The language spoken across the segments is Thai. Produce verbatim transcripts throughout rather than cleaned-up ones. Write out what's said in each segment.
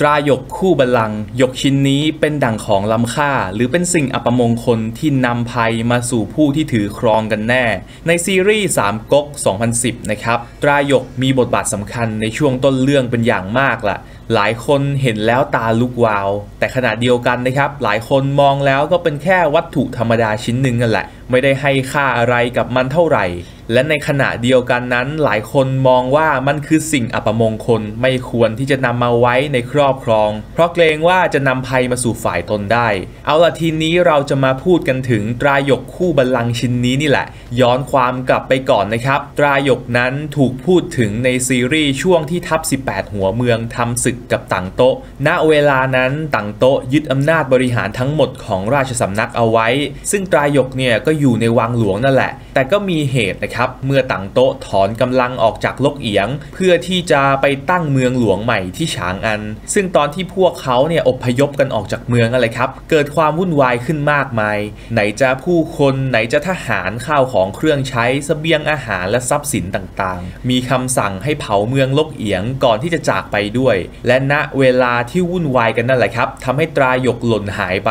ตราหยกคู่บัลลังก์หยกชิ้นนี้เป็นดั่งของล้ำค่าหรือเป็นสิ่งอัปมงคลที่นำภัยมาสู่ผู้ที่ถือครองกันแน่ในซีรีส์สามก๊ก สองพันสิบ นะครับตราหยกมีบทบาทสำคัญในช่วงต้นเรื่องเป็นอย่างมากล่ะหลายคนเห็นแล้วตาลุกวาวแต่ขณะเดียวกันนะครับหลายคนมองแล้วก็เป็นแค่วัตถุธรรมดาชิ้นหนึ่งนั่นแหละไม่ได้ให้ค่าอะไรกับมันเท่าไหร่และในขณะเดียวกันนั้นหลายคนมองว่ามันคือสิ่งอัปมงคลไม่ควรที่จะนำมาไว้ในครอบครองเพราะเกรงว่าจะนำภัยมาสู่ฝ่ายตนได้เอาล่ะทีนี้เราจะมาพูดกันถึงตราหยกคู่บัลลังก์ชิ้นนี้นี่แหละย้อนความกลับไปก่อนนะครับตราหยกนั้นถูกพูดถึงในซีรีส์ช่วงที่ทัพสิบแปดหัวเมืองทำศึกกับตั๋งโต๊ะณเวลานั้นตั๋งโต๊ะยึดอำนาจบริหารทั้งหมดของราชสำนักเอาไว้ซึ่งตราหยกเนี่ยก็อยู่ในวังหลวงนั่นแหละแต่ก็มีเหตุนะครับเมื่อตั๋งโต๊ะถอนกำลังออกจากลกเอียงเพื่อที่จะไปตั้งเมืองหลวงใหม่ที่ฉางอันซึ่งตอนที่พวกเขาเนี่ยอพยพกันออกจากเมืองอะไรครับเกิดความวุ่นวายขึ้นมากมายไหนจะผู้คนไหนจะทหารข้าวของเครื่องใช้เสบียงอาหารและทรัพย์สินต่างๆมีคำสั่งให้เผาเมืองลกเอียงก่อนที่จะจากไปด้วยและณเวลาที่วุ่นวายกันนั่นแหละครับทำให้ตราหยกหล่นหายไป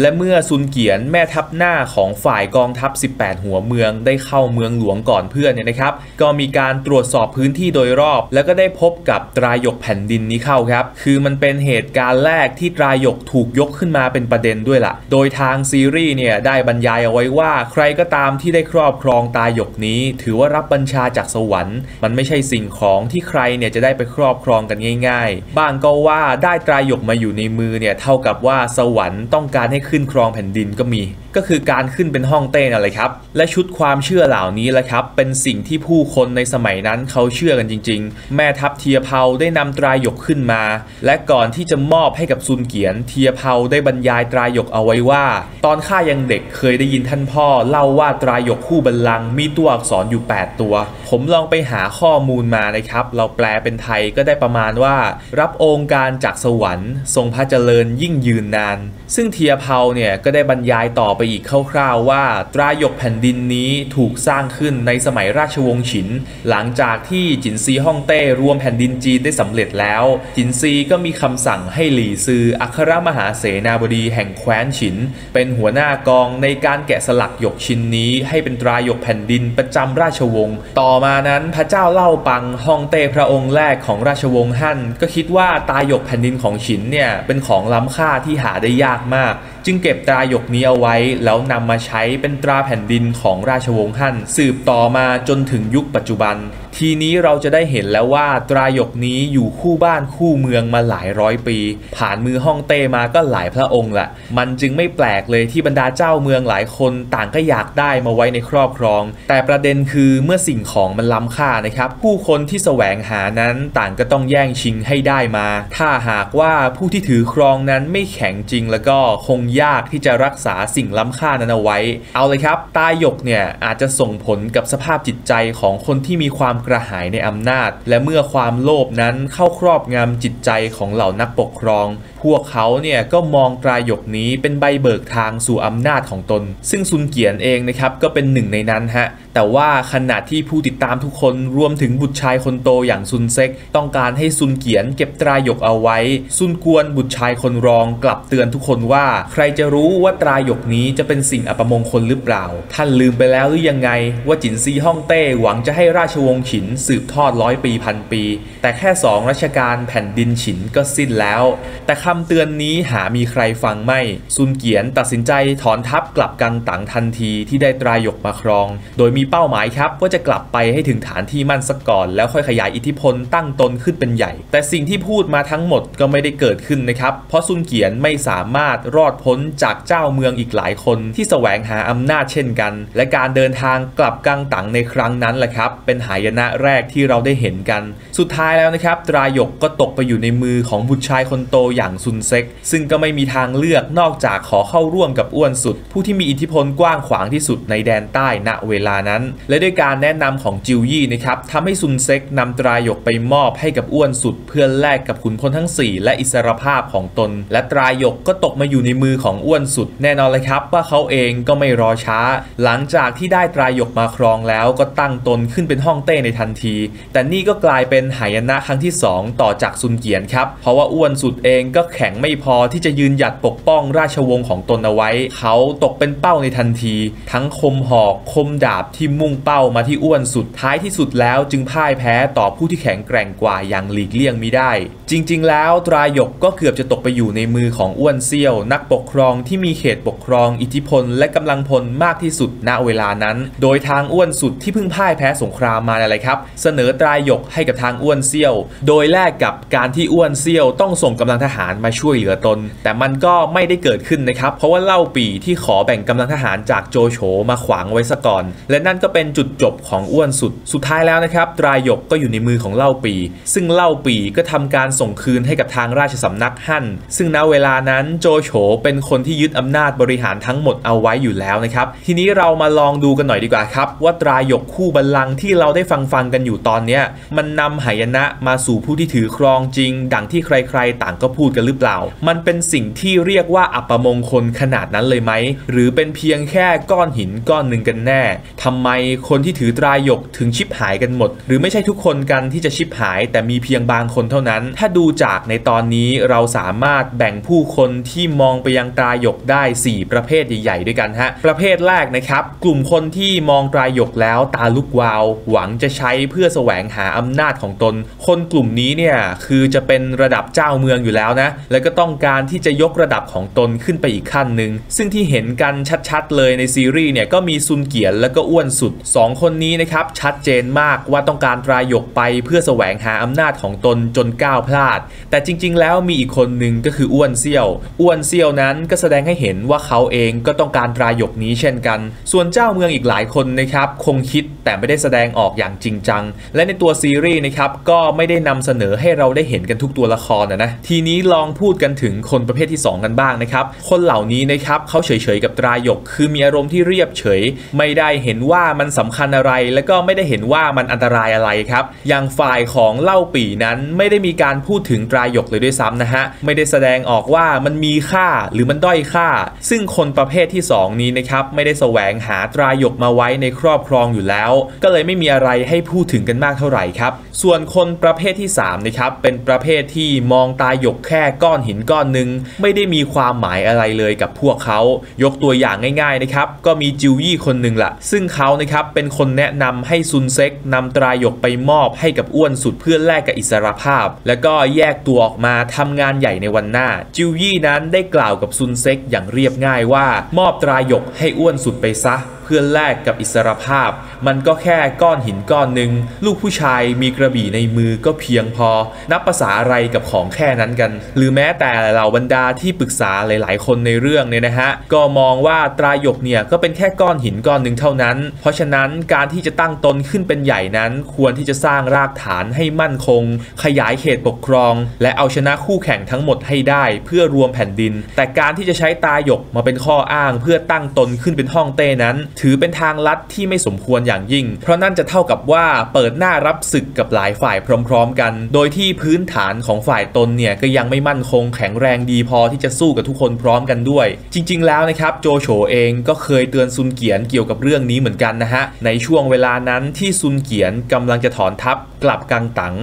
และเมื่อซุนเกียนแม่ทัพหน้าของฝ่ายกองทัพสิบแปดหัวเมืองได้เข้าเมืองหลวงก่อนเพื่อนเนี่ยนะครับก็มีการตรวจสอบพื้นที่โดยรอบแล้วก็ได้พบกับตราหยกแผ่นดินนี้เข้าครับคือมันเป็นเหตุการณ์แรกที่ตราหยกถูกยกขึ้นมาเป็นประเด็นด้วยล่ะโดยทางซีรีส์เนี่ยได้บรรยายเอาไว้ว่าใครก็ตามที่ได้ครอบครองตราหยกนี้ถือว่ารับบัญชาจากสวรรค์มันไม่ใช่สิ่งของที่ใครเนี่ยจะได้ไปครอบครองกันง่ายๆบ้างก็ว่าได้ตราหยกมาอยู่ในมือเนี่ยเท่ากับว่าสวรรค์ต้องการให้ขึ้นครองแผ่นดินก็มีก็คือการขึ้นเป็นห้องเต้นอะไรครับและชุดความเชื่อเหล่านี้แหละครับเป็นสิ่งที่ผู้คนในสมัยนั้นเขาเชื่อกันจริงๆแม่ทัพเทียเผาได้นำตราหยกขึ้นมาและก่อนที่จะมอบให้กับซุนเกียนเทียเผาได้บรรยายตราหยกเอาไว้ว่าตอนข้ายังเด็กเคยได้ยินท่านพ่อเล่าว่าตราหยกคู่บัลลังก์มีตัวอักษรอยู่แปดตัวผมลองไปหาข้อมูลมานะครับเราแปลเป็นไทยก็ได้ประมาณว่ารับองค์การจากสวรรค์ทรงพระเจริญยิ่งยืนนานซึ่งเทียเผาเนี่ยก็ได้บรรยายต่อไปอีกคร่าวๆว่าตราหยกแผ่นดินนี้ถูกสร้างขึ้นในสมัยราชวงศ์ฉินหลังจากที่จินซีฮ่องเต้รวมแผ่นดินจีนได้สำเร็จแล้วจินซีก็มีคำสั่งให้หลี่ซืออัครมหาเสนาบดีแห่งแคว้นฉินเป็นหัวหน้ากองในการแกะสลักหยกชิ้นนี้ให้เป็นตราหยกแผ่นดินประจำราชวงศ์ต่อมานั้นพระเจ้าเล่าปังฮ่องเต้พระองค์แรกของราชวงศ์ฮั่นก็คิดว่าตราหยกแผ่นดินของฉินเนี่ยเป็นของล้ำค่าที่หาได้ยากมากจึงเก็บตราหยกนี้เอาไว้แล้วนำมาใช้เป็นตราแผ่นดินของราชวงศ์ฮั่นสืบต่อมาจนถึงยุคปัจจุบันทีนี้เราจะได้เห็นแล้วว่าตราหยกนี้อยู่คู่บ้านคู่เมืองมาหลายร้อยปีผ่านมือฮ่องเต้มาก็หลายพระองค์ละมันจึงไม่แปลกเลยที่บรรดาเจ้าเมืองหลายคนต่างก็อยากได้มาไว้ในครอบครองแต่ประเด็นคือเมื่อสิ่งของมันล้ำค่านะครับผู้คนที่แสวงหานั้นต่างก็ต้องแย่งชิงให้ได้มาถ้าหากว่าผู้ที่ถือครองนั้นไม่แข็งจริงแล้วก็คงยากที่จะรักษาสิ่งล้ำค่านั้นเอาไว้เอาเลยครับตราหยกเนี่ยอาจจะส่งผลกับสภาพจิตใจของคนที่มีความกระหายในอำนาจและเมื่อความโลภนั้นเข้าครอบงำจิตใจของเหล่านักปกครองพวกเขาเนี่ยก็มองตราหยกนี้เป็นใบเบิกทางสู่อำนาจของตนซึ่งซุนเกียนเองนะครับก็เป็นหนึ่งในนั้นฮะแต่ว่าขณะที่ผู้ติดตามทุกคนรวมถึงบุตรชายคนโตอย่างซุนเซ็กต้องการให้ซุนเกียนเก็บตราหยกเอาไว้ซุนกวนบุตรชายคนรองกลับเตือนทุกคนว่าใครจะรู้ว่าตราหยกนี้จะเป็นสิ่งอัปมงคลหรือเปล่าท่านลืมไปแล้วหรือยังไงว่าจินซีฮ่องเต้หวังจะให้ราชวงศ์ฉินสืบทอดร้อยปีพันปีแต่แค่สองรัชกาลแผ่นดินฉินก็สิ้นแล้วแต่คำเตือนนี้หามีใครฟังไม่ซุนเกียนตัดสินใจถอนทัพกลับกังตั๋งทันทีที่ได้ตราหยกมาครองโดยมีเป้าหมายครับว่าจะกลับไปให้ถึงฐานที่มั่นซะก่อนแล้วค่อยขยายอิทธิพลตั้งตนขึ้นเป็นใหญ่แต่สิ่งที่พูดมาทั้งหมดก็ไม่ได้เกิดขึ้นนะครับเพราะซุนเกียนไม่สามารถรอดพ้นจากเจ้าเมืองอีกหลายคนที่แสวงหาอำนาจเช่นกันและการเดินทางกลับกังตั๋งในครั้งนั้นแหละครับเป็นหายนะแรกที่เราได้เห็นกันสุดท้ายแล้วนะครับตราหยกก็ตกไปอยู่ในมือของบุตรชายคนโตอย่างซุนเซ็กซึ่งก็ไม่มีทางเลือกนอกจากขอเข้าร่วมกับอ้วนสุดผู้ที่มีอิทธิพลกว้างขวางที่สุดในแดนใต้ณเวลานั้น นั้นและด้วยการแนะนำของจิวยี่นะครับทำให้ซุนเซ็กนำตราหยกไปมอบให้กับอ้วนสุดเพื่อแลกกับขุนพลทั้งสี่และอิสรภาพของตนและตราหยกก็ตกมาอยู่ในมือของอ้วนสุดแน่นอนเลยครับว่าเขาเองก็ไม่รอช้าหลังจากที่ได้ตราหยกมาครองแล้วก็ตั้งตนขึ้นเป็นฮ่องเต้ในทันทีแต่นี่ก็กลายเป็นหายนะครั้งที่สองต่อจากซุนเกียนครับเพราะว่าอ้วนสุดเองก็แข็งไม่พอที่จะยืนหยัดปกป้องราชวงศ์ของตนเอาไว้เขาตกเป็นเป้าในทันทีทั้งคมหอกคมดาบที่มุ่งเป้ามาที่อ้วนสุดท้ายที่สุดแล้วจึงพ่ายแพ้ต่อผู้ที่แข็งแกร่งกว่าอย่างหลีกเลี่ยงมิได้จริงๆแล้วตราหยกก็เกือบจะตกไปอยู่ในมือของอ้วนเซี่ยวนักปกครองที่มีเขตปกครองอิทธิพลและกำลังพลมากที่สุดณเวลานั้นโดยทางอ้วนสุดที่เพิ่งพ่ายแพ้สงครามมาอะไรครับเสนอตราหยกให้กับทางอ้วนเซี่ยวโดยแลกกับการที่อ้วนเซี่ยวต้องส่งกำลังทหารมาช่วยเหลือตนแต่มันก็ไม่ได้เกิดขึ้นนะครับเพราะว่าเล่าปี่ที่ขอแบ่งกำลังทหารจากโจโฉมาขวางไว้ซะก่อนและนั่นก็เป็นจุดจบของอ้วนสุดสุดท้ายแล้วนะครับตราหยกก็อยู่ในมือของเล่าปี่ซึ่งเล่าปี่ก็ทำการส่งคืนให้กับทางราชสำนักฮั่นซึ่งณเวลานั้นโจโฉเป็นคนที่ยึดอำนาจบริหารทั้งหมดเอาไว้อยู่แล้วนะครับทีนี้เรามาลองดูกันหน่อยดีกว่าครับว่าตราหยกคู่บัลลังก์ที่เราได้ฟังฟังกันอยู่ตอนนี้มันนำหายนะมาสู่ผู้ที่ถือครองจริงดังที่ใครๆต่างก็พูดกันหรือเปล่ามันเป็นสิ่งที่เรียกว่าอัปมงคลขนาดนั้นเลยไหมหรือเป็นเพียงแค่ก้อนหินก้อนหนึ่งกันแน่ทำไมคนที่ถือตราหยกถึงชิบหายกันหมดหรือไม่ใช่ทุกคนกันที่จะชิบหายแต่มีเพียงบางคนเท่านั้นถ้าดูจากในตอนนี้เราสามารถแบ่งผู้คนที่มองไปยังตราหยกได้สี่ประเภทใหญ่ๆด้วยกันฮะประเภทแรกนะครับกลุ่มคนที่มองตราหยกแล้วตาลุกวาวหวังจะใช้เพื่อแสวงหาอำนาจของตนคนกลุ่มนี้เนี่ยคือจะเป็นระดับเจ้าเมืองอยู่แล้วนะและก็ต้องการที่จะยกระดับของตนขึ้นไปอีกขั้นหนึ่งซึ่งที่เห็นกันชัดๆเลยในซีรีส์เนี่ยก็มีซุนเกียนและก็อ้วนสุดสองคนนี้นะครับชัดเจนมากว่าต้องการตราหยกไปเพื่อแสวงหาอำนาจของตนจนก้าวพลาดแต่จริงๆแล้วมีอีกคนหนึ่งก็คืออ้วนเซี่ยวอ้วนเซี่ยวนั้นก็แสดงให้เห็นว่าเขาเองก็ต้องการตราหยกนี้เช่นกันส่วนเจ้าเมืองอีกหลายคนนะครับคงคิดแต่ไม่ได้แสดงออกอย่างจริงจังและในตัวซีรีส์นะครับก็ไม่ได้นำเสนอให้เราได้เห็นกันทุกตัวละครนะนะทีนี้ลองพูดกันถึงคนประเภทที่สองกันบ้างนะครับคนเหล่านี้นะครับเขาเฉยๆกับตราหยกคือมีอารมณ์ที่เรียบเฉยไม่ได้เห็นว่ามันสำคัญอะไรและก็ไม่ได้เห็นว่ามันอันตรายอะไรครับอย่างฝ่ายของเล่าปี่นั้นไม่ได้มีการพูดถึงตราหยกเลยด้วยซ้ำนะฮะไม่ได้แสดงออกว่ามันมีค่าหรือมันด้อยค่าซึ่งคนประเภทที่สองนี้นะครับไม่ได้แสวงหาตราหยกมาไว้ในครอบครองอยู่แล้วก็เลยไม่มีอะไรให้พูดถึงกันมากเท่าไหร่ครับส่วนคนประเภทที่สามนะครับเป็นประเภทที่มองตราหยกแค่ก้อนหินก้อนนึงไม่ได้มีความหมายอะไรเลยกับพวกเขายกตัวอย่างง่ายๆนะครับก็มีจิวยี่คนหนึ่งล่ะซึ่งเขานะครับเป็นคนแนะนำให้ซุนเซ็กนำตราหยกไปมอบให้กับอ้วนสุดเพื่อแลกกับอิสรภาพแล้วก็แยกตัวออกมาทำงานใหญ่ในวันหน้าจิวยี่นั้นได้กล่าวกับซุนเซ็กอย่างเรียบง่ายว่ามอบตราหยกให้อ้วนสุดไปซะเพื่อแลกกับอิสรภาพมันก็แค่ก้อนหินก้อนหนึ่งลูกผู้ชายมีกระบี่ในมือก็เพียงพอนับภาษาอะไรกับของแค่นั้นกันหรือแม้แต่เหล่าบรรดาที่ปรึกษาหลายๆคนในเรื่องเนี่ยนะฮะก็มองว่าตราหยกเนี่ยก็เป็นแค่ก้อนหินก้อนหนึ่งเท่านั้นเพราะฉะนั้นการที่จะตั้งตนขึ้นเป็นใหญ่นั้นควรที่จะสร้างรากฐานให้มั่นคงขยายเขตปกครองและเอาชนะคู่แข่งทั้งหมดให้ได้เพื่อรวมแผ่นดินแต่การที่จะใช้ตราหยกมาเป็นข้ออ้างเพื่อตั้งตนขึ้นเป็นฮ่องเต้นั้นถือเป็นทางลัดที่ไม่สมควรอย่างยิ่งเพราะนั่นจะเท่ากับว่าเปิดหน้ารับศึกกับหลายฝ่ายพร้อมๆกันโดยที่พื้นฐานของฝ่ายตนเนี่ยก็ยังไม่มั่นคงแข็งแรงดีพอที่จะสู้กับทุกคนพร้อมกันด้วยจริงๆแล้วนะครับโจโฉเองก็เคยเตือนซุนเกียนเกี่ยวกับเรื่องนี้เหมือนกันนะฮะในช่วงเวลานั้นที่ซุนเกียนกำลังจะถอนทัพกลับกังตัง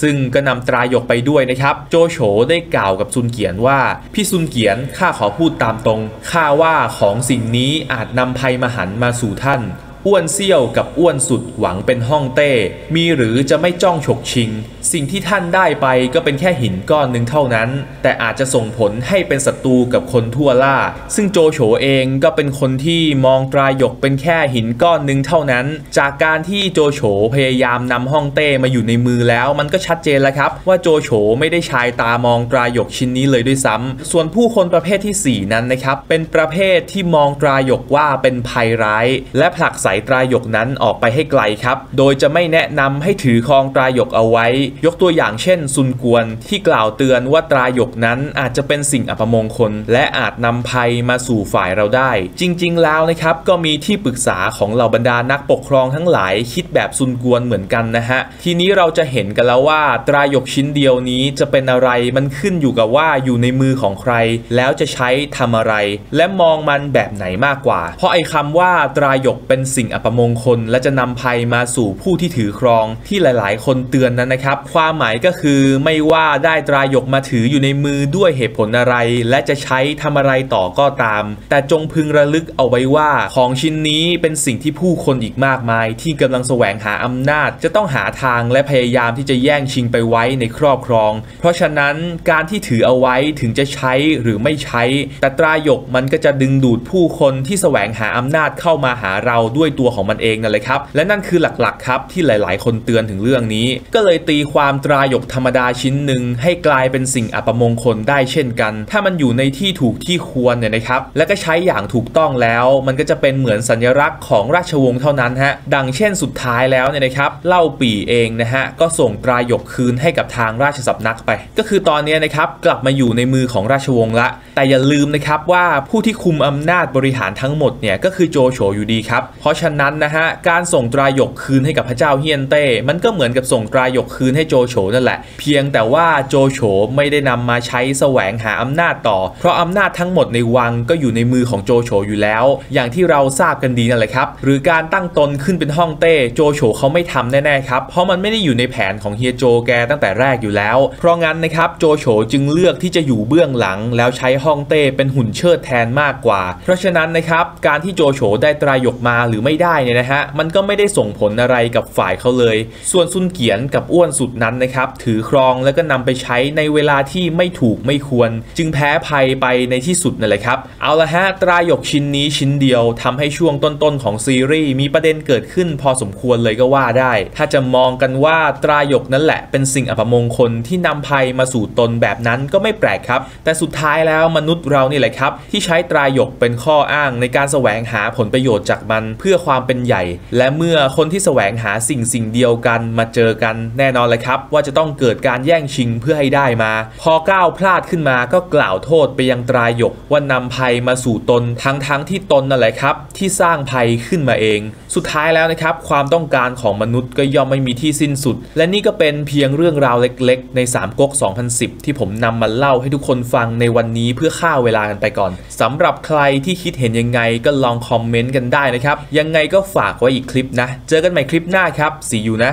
ซึ่งก็นำตราหยกไปด้วยนะครับโจโฉได้กล่าวกับซุนเกียนว่าพี่ซุนเกียนข้าขอพูดตามตรงข้าว่าของสิ่งนี้อาจนำภัยมหันต์มาสู่ท่านอ้วนเซี่ยวกับอ้วนสุดหวังเป็นฮ่องเต้มีหรือจะไม่จ้องฉกชิงสิ่งที่ท่านได้ไปก็เป็นแค่หินก้อนหนึ่งเท่านั้นแต่อาจจะส่งผลให้เป็นศัตรูกับคนทั่วล่าซึ่งโจโฉเองก็เป็นคนที่มองตราหยกเป็นแค่หินก้อนหนึ่งเท่านั้นจากการที่โจโฉพยายามนำฮ่องเต้มาอยู่ในมือแล้วมันก็ชัดเจนแล้วครับว่าโจโฉไม่ได้ชายตามองตราหยกชิ้นนี้เลยด้วยซ้ำส่วนผู้คนประเภทที่สี่นั้นนะครับเป็นประเภทที่มองตราหยกว่าเป็นภัยร้ายและผลักใส่ ตรายหยกนั้นออกไปให้ไกลครับโดยจะไม่แนะนำให้ถือครองตรายหยกเอาไว้ยกตัวอย่างเช่นซุนกวนที่กล่าวเตือนว่าตรายหยกนั้นอาจจะเป็นสิ่งอัปมงคลและอาจนำภัยมาสู่ฝ่ายเราได้จริงๆแล้วนะครับก็มีที่ปรึกษาของเหล่าบรรดานักปกครองทั้งหลายคิดแบบซุนกวนเหมือนกันนะฮะทีนี้เราจะเห็นกันแล้วว่าตรายหยกชิ้นเดียวนี้จะเป็นอะไรมันขึ้นอยู่กับว่าอยู่ในมือของใครแล้วจะใช้ทำอะไรและมองมันแบบไหนมากกว่าเพราะไอ้คำว่าตรายหยกเป็นสิ่งอัปมงคลและจะนำภัยมาสู่ผู้ที่ถือครองที่หลายๆคนเตือนนั้นนะครับความหมายก็คือไม่ว่าได้ตรายหยกมาถืออยู่ในมือด้วยเหตุผลอะไรและจะใช้ทำอะไรต่อก็ตามแต่จงพึงระลึกเอาไว้ว่าของชิ้นนี้เป็นสิ่งที่ผู้คนอีกมากมายที่กำลังแสวงหาอำนาจจะต้องหาทางและพยายามที่จะแย่งชิงไปไว้ในครอบครองเพราะฉะนั้นการที่ถือเอาไว้ถึงจะใช้หรือไม่ใช้แต่ตรายหยกมันก็จะดึงดูดผู้คนที่แสวงหาอำนาจเข้ามาหาเราด้วยตัวของมันเองนั่นแหละครับและนั่นคือหลักๆครับที่หลายๆคนเตือนถึงเรื่องนี้ก็เลยตีความตรายหยกธรรมดาชิ้นหนึ่งให้กลายเป็นสิ่งอัปมงคลได้เช่นกันถ้ามันอยู่ในที่ถูกที่ควรเนี่ยนะครับและก็ใช้อย่างถูกต้องแล้วมันก็จะเป็นเหมือนสัญลักษณ์ของราชวงศ์เท่านั้นฮะดังเช่นสุดท้ายแล้วเนี่ยนะครับเล่าปี่เองนะฮะก็ส่งตรายหยกคืนให้กับทางราชสำนักไปก็คือตอนนี้นะครับกลับมาอยู่ในมือของราชวงศ์ละแต่อย่าลืมนะครับว่าผู้ที่คุมอำนาจบริหารทั้งหมดเนี่ยก็คือโจโฉอยู่ดีครับเพราะฉะนั้นนะฮะการส่งตรายหยกคืนให้กับพระเจ้าเฮียนเต้มันก็เหมือนกับส่งตรายหยกคืนให้โจโฉนั่นแหละเพียงแต่ว่าโจโฉไม่ได้นำมาใช้แสวงหาอำนาจต่อเพราะอำนาจทั้งหมดในวังก็อยู่ในมือของโจโฉอยู่แล้วอย่างที่เราทราบกันดีนั่นแหละครับหรือการตั้งตนขึ้นเป็นฮ่องเต้โจโฉเขาไม่ทำแน่ๆครับเพราะมันไม่ได้อยู่ในแผนของเฮียโจแกตั้งแต่แรกอยู่แล้วเพราะงั้นนะครับโจโฉจึงเลือกที่จะอยู่เบื้องหลังแล้วใช้ฮ่องเต้เป็นหุ่นเชิดแทนมากกว่าเพราะฉะนั้นนะครับการที่โจโฉได้ตรายหยกมาหรือไม่ได้เนี่ยนะฮะมันก็ไม่ได้ส่งผลอะไรกับฝ่ายเขาเลยส่วนซุนเกียนกับอ้วนสุดนั้นนะครับถือครองแล้วก็นำไปใช้ในเวลาที่ไม่ถูกไม่ควรจึงแพ้ภัยไปในที่สุดนั่นแหละครับเอาละฮะตรายหยกชิ้นนี้ชิ้นเดียวทำให้ช่วงต้นๆของซีรีส์มีประเด็นเกิดขึ้นพอสมควรเลยก็ว่าได้ถ้าจะมองกันว่าตรายหยกนั่นแหละเป็นสิ่งอัปมงคลที่นำภัยมาสู่ตนแบบนั้นก็ไม่แปลกครับแต่สุดท้ายแล้วมนุษย์เรานี่แหละครับที่ใช้ตรายหยกเป็นข้ออ้างในการแสวงหาผลประโยชน์จากมันเพื่อความเป็นใหญ่และเมื่อคนที่แสวงหาสิ่งสิ่งเดียวกันมาเจอกันแน่นอนเลยครับว่าจะต้องเกิดการแย่งชิงเพื่อให้ได้มาพอก้าวพลาดขึ้นมาก็กล่าวโทษไปยังตรายหยกว่านำภัยมาสู่ตนทั้งทั้งที่ตนนั่นแหละครับที่สร้างภัยขึ้นมาเองสุดท้ายแล้วนะครับความต้องการของมนุษย์ก็ย่อมไม่มีที่สิ้นสุดและนี่ก็เป็นเพียงเรื่องราวเล็กๆในสามก๊กสองพันสิบที่ผมนำมาเล่าให้ทุกคนฟังในวันนี้เพื่อฆ่าเวลากันไปก่อนสำหรับใครที่คิดเห็นยังไงก็ลองคอมเมนต์กันได้นะครับยังไงก็ฝากไว้อีกคลิปนะเจอกันใหม่คลิปหน้าครับ See you นะ